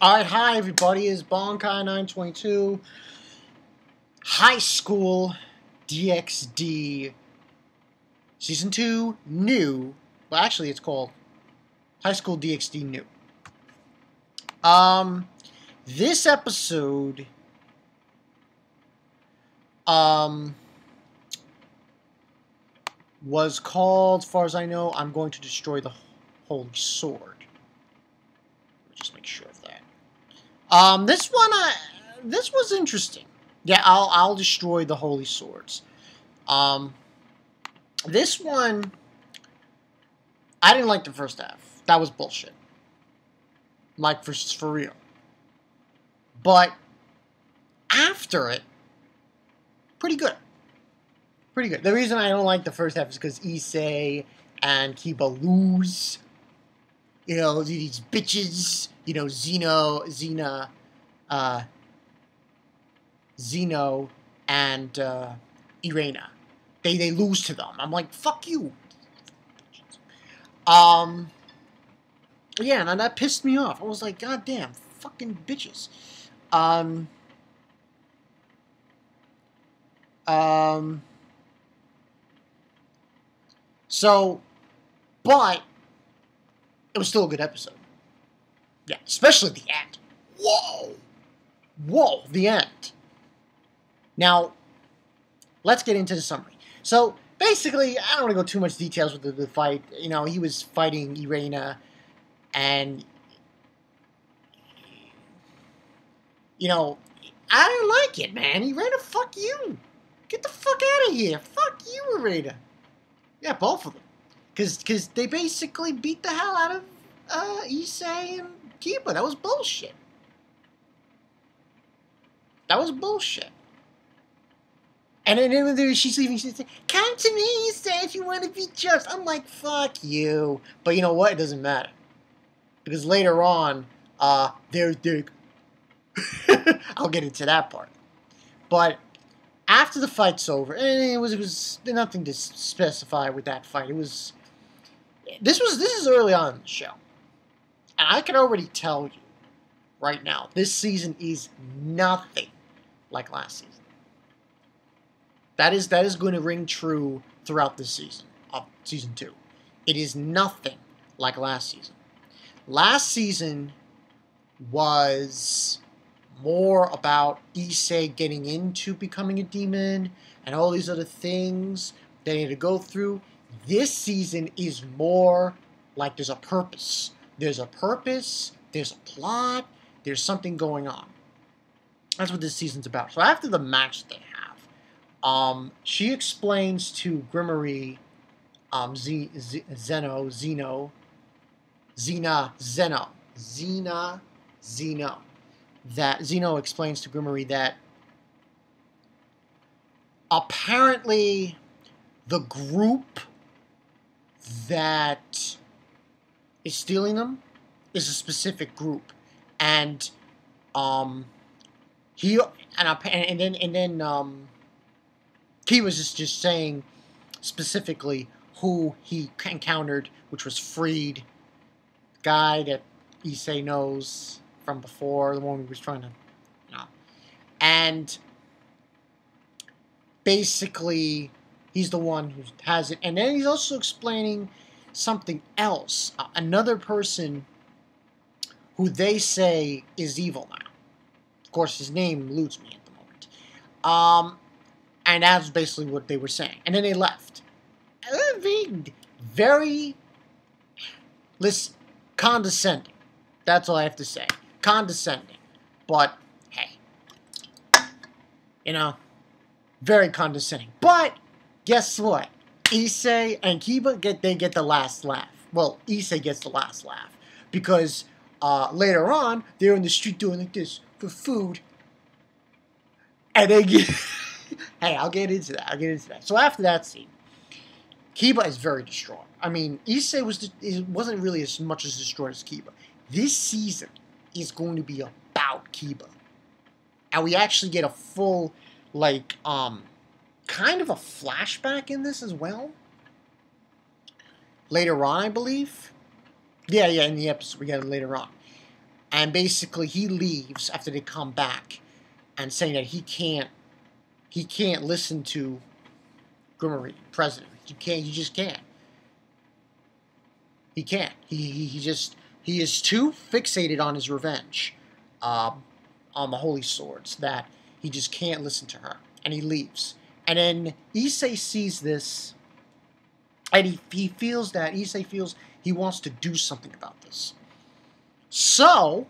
Alright, hi everybody, it's Bonkai922, High School DxD Season 2 New. Well, actually it's called High School DxD New. This episode, was called, as far as I know, I'm going to destroy the Holy Sword. Just make sure of that. This was interesting. Yeah, I'll destroy the Holy Swords. This one, I didn't like the first half. That was bullshit. Like, for real. But after it, pretty good. Pretty good. The reason I don't like the first half is because Issei and Kiba lose. You know, these bitches, you know, Zeno and Irena. They lose to them. I'm like, fuck you. Yeah, and that pissed me off. I was like, goddamn, fucking bitches. So, but it was still a good episode. Yeah, especially the end. Whoa! Whoa, the end. Now, let's get into the summary. So, basically, I don't want to go too much details with the fight. You know, he was fighting Irena, and, you know, I don't like it, man. Irena, fuck you. Get the fuck out of here. Fuck you, Irena. Yeah, both of them. Because they basically beat the hell out of Issei and Kiba. That was bullshit. That was bullshit. And then she's leaving. She's saying, come to me, Issei, if you want to be just. I'm like, fuck you. But you know what? It doesn't matter. Because later on, they're... I'll get into that part. But after the fight's over, and it was nothing to specify with that fight. It was... This is early on in the show, and I can already tell you right now, this season is nothing like last season. That is going to ring true throughout this season, season 2. It is nothing like last season. Last season was more about Issei getting into becoming a demon and all these other things that he had to go through. This season is more like there's a purpose. There's a purpose, there's a plot, there's something going on. That's what this season's about. So after the match they have, she explains to Gremory, Zeno, that Zeno explains to Gremory that apparently the group that is stealing them is a specific group, and he was just saying specifically who he encountered, which was Freed, the guy that Issei knows from before, the one who was trying to, you know, and basically he's the one who has it. And then he's also explaining something else. Another person who they say is evil now. Of course, his name eludes me at the moment. And that's basically what they were saying. And then they left. Very, listen, condescending. That's all I have to say. Condescending. But, hey. You know, very condescending. But guess what? Issei and Kiba get the last laugh. Well, Issei gets the last laugh because later on they're in the street doing like this for food, and they get. Hey, I'll get into that. So after that scene, Kiba is very distraught. I mean, Issei wasn't really as much as distraught as Kiba. This season is going to be about Kiba, and we actually get a full like kind of a flashback in this as well. Later on, I believe. Yeah, in the episode we got it later on. And basically he leaves after they come back and saying that he can't listen to Gremory, president. He just can't. He can't. He is too fixated on his revenge, on the Holy Swords, that he just can't listen to her. And he leaves. And then Issei sees this, and Issei feels he wants to do something about this. So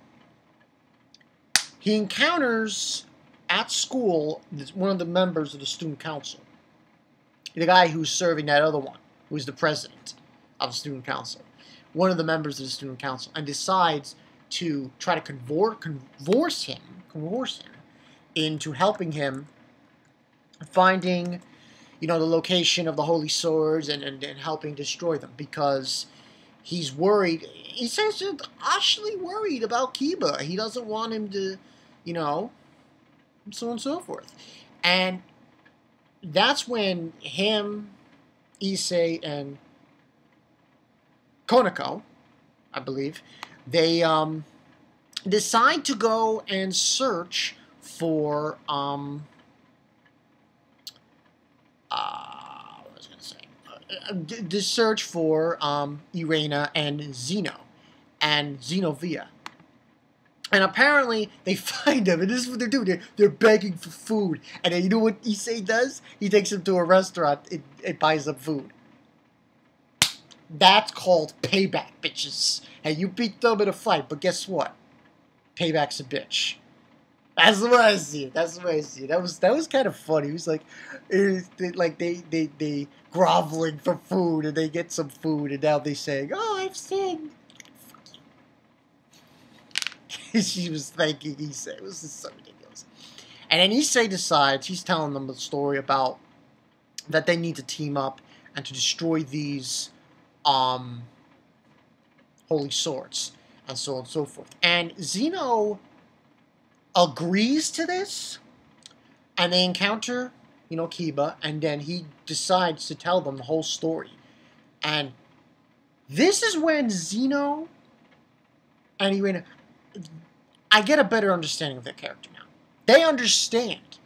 he encounters at school one of the members of the student council, the guy who's serving that other one, who's the president of the student council, one of the members of the student council, and decides to try to convorce him into helping him finding, you know, the location of the Holy Swords and helping destroy them, because he's worried. He says he's actually worried about Kiba. He doesn't want him to, you know, so on and so forth. And that's when him, Issei, and Konako, I believe, they decide to go and search for Irena and Zeno and Zenovia. And apparently they find them, and this is what they're doing. They're begging for food. And then you know what Issei does? He takes them to a restaurant and buys them food. That's called payback, bitches. Hey, you beat them in a fight, but guess what? Payback's a bitch. That's the way I see it. That's the way I see it. That was kind of funny. It was like, they groveling for food, and they get some food, and now they saying, "Oh, I've sinned." She was thanking Issei. It was just so ridiculous. And then Issei decides, he's telling them the story about that they need to team up and to destroy these holy swords and so on and so forth. And Zeno agrees to this, and they encounter, you know, Kiba, and then he decides to tell them the whole story. And this is when Zeno and Irena, I get a better understanding of their character now. They understand.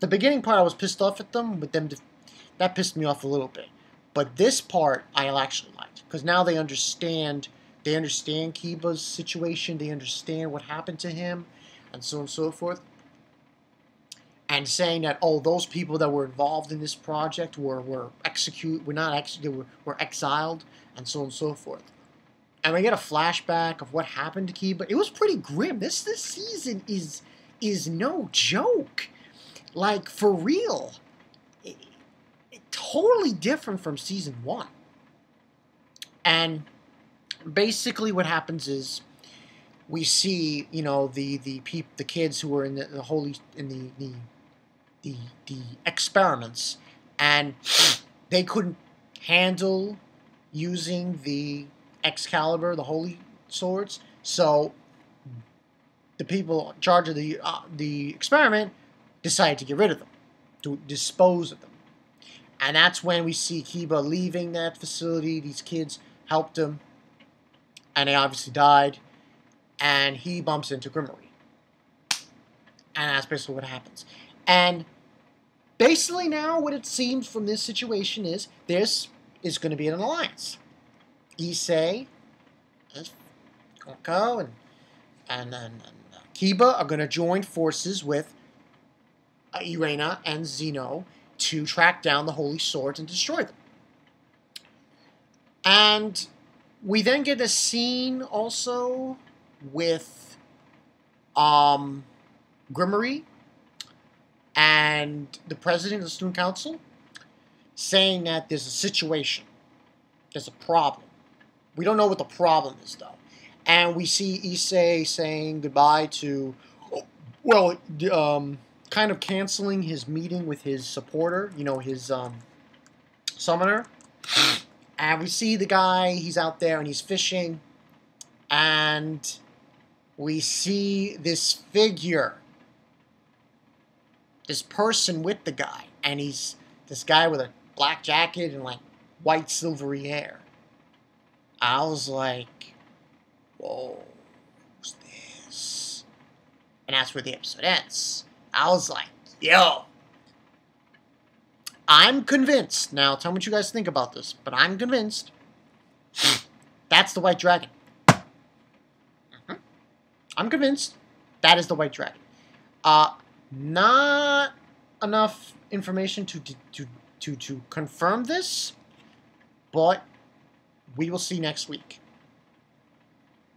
The beginning part I was pissed off at them, but them that pissed me off a little bit. But this part I actually liked, because now they understand. They understand Kiba's situation. They understand what happened to him, and so on and so forth. And saying that, oh, those people that were involved in this project were exiled, and so on and so forth. And we get a flashback of what happened to Kiba. It was pretty grim. This season is no joke. Like, for real. It totally different from season one. And basically what happens is we see, you know, the kids who were in the experiments, and they couldn't handle using the Excalibur, the Holy Swords, so the people in charge of the experiment decided to get rid of them, to dispose of them. And that's when we see Kiba leaving that facility. These kids helped him, and they obviously died, and he bumps into Gremory. And that's basically what happens. And basically now what it seems from this situation is this is going to be an alliance. Issei, Konko, and Kiba are going to join forces with Irena and Zeno to track down the Holy Swords and destroy them. And we then get a scene also with Gremory and the president of the student council saying that there's a situation, there's a problem. We don't know what the problem is, though. And we see Issei saying goodbye to, well, kind of canceling his meeting with his supporter, you know, his summoner. And we see the guy, he's out there and he's fishing. And we see this figure, this person with the guy. And he's this guy with a black jacket and, like, white silvery hair. I was like, whoa, And that's where the episode ends. I was like, yo. I'm convinced. Now, tell me what you guys think about this. But I'm convinced. That's the White Dragon. Mm-hmm. I'm convinced that is the White Dragon. Not enough information to confirm this, but we will see next week.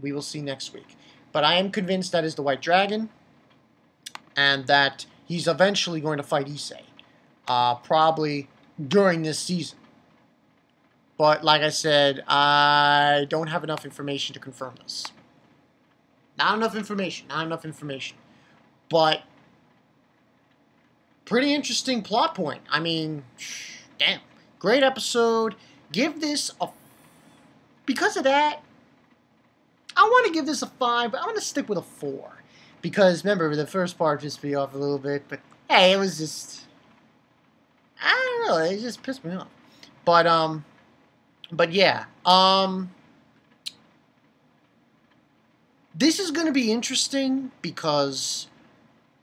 We will see next week. But I am convinced that is the White Dragon, and that he's eventually going to fight Issei, probably during this season. But like I said, I don't have enough information to confirm this. Not enough information. Not enough information. But pretty interesting plot point. I mean, damn. Great episode. Give this a... Because of that, I want to give this a 5, but I'm going to stick with a 4. Because, remember, the first part just be off a little bit, but, hey, it was just... I don't know, it just pissed me off. But yeah, this is going to be interesting, because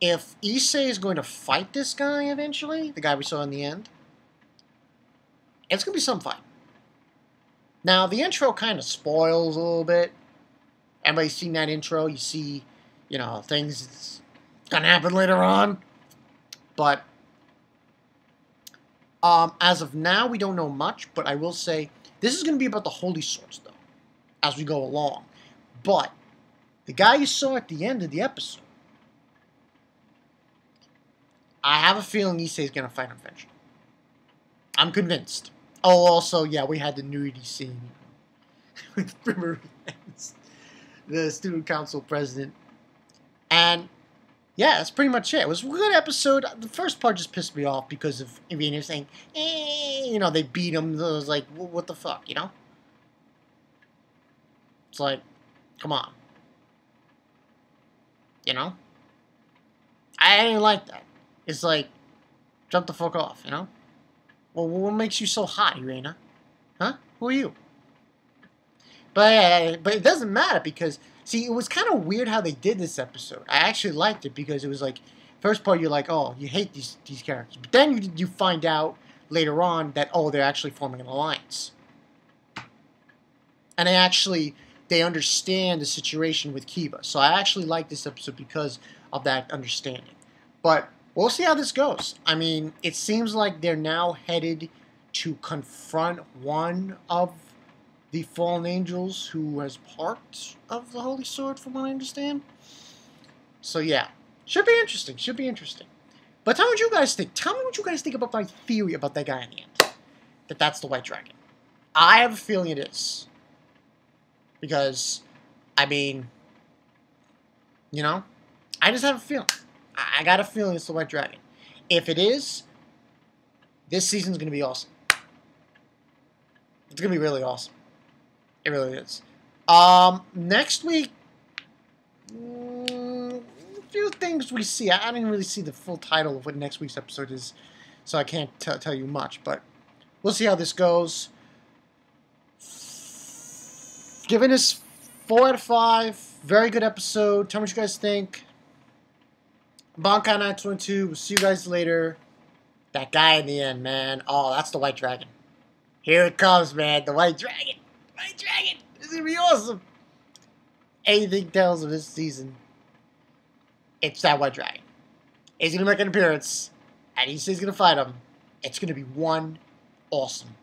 if Issei is going to fight this guy eventually, the guy we saw in the end, it's going to be some fight. Now, the intro kind of spoils a little bit. Everybody's seen that intro. You see, you know, things that's going to happen later on. But as of now, we don't know much. But I will say, this is going to be about the Holy Swords, though, as we go along. But the guy you saw at the end of the episode, I have a feeling Issei's going to fight him eventually. I'm convinced. Oh, also, yeah, we had the nudity scene with Gremory, the student council president. And, yeah, that's pretty much it. It was a good episode. The first part just pissed me off because of, I mean, you're saying, you know, they beat him. I was like, what the fuck, you know? It's like, come on. You know? I didn't like that. It's like, jump the fuck off, you know? Well, what makes you so hot, Irena? Huh? Who are you? But it doesn't matter because, see, it was kind of weird how they did this episode. I actually liked it because it was like, first part you're like, oh, you hate these characters. But then you find out later on that, oh, they're actually forming an alliance. And they understand the situation with Kiba. So I actually like this episode because of that understanding. But we'll see how this goes. I mean, it seems like they're now headed to confront one of the fallen angels who has part of the Holy Sword, from what I understand. So yeah, should be interesting, should be interesting. But tell me what you guys think. Tell me what you guys think about my theory about that guy in the end. That's the White Dragon. I have a feeling it is. Because, I mean, you know, I just have a feeling. I got a feeling it's the White Dragon. If it is, this season's going to be awesome. It's going to be really awesome. It really is. Next week, a few things we see. I didn't really see the full title of what next week's episode is, so I can't tell you much. But we'll see how this goes. Giving us 4 out of 5. Very good episode. Tell me what you guys think. Bonkai922, we'll see you guys later. That guy in the end, man. Oh, that's the White Dragon. Here it comes, man. The White Dragon. White Dragon. This is going to be awesome. Anything tells of this season, it's that White Dragon. He's going to make an appearance, and Issei's going to fight him. It's going to be one awesome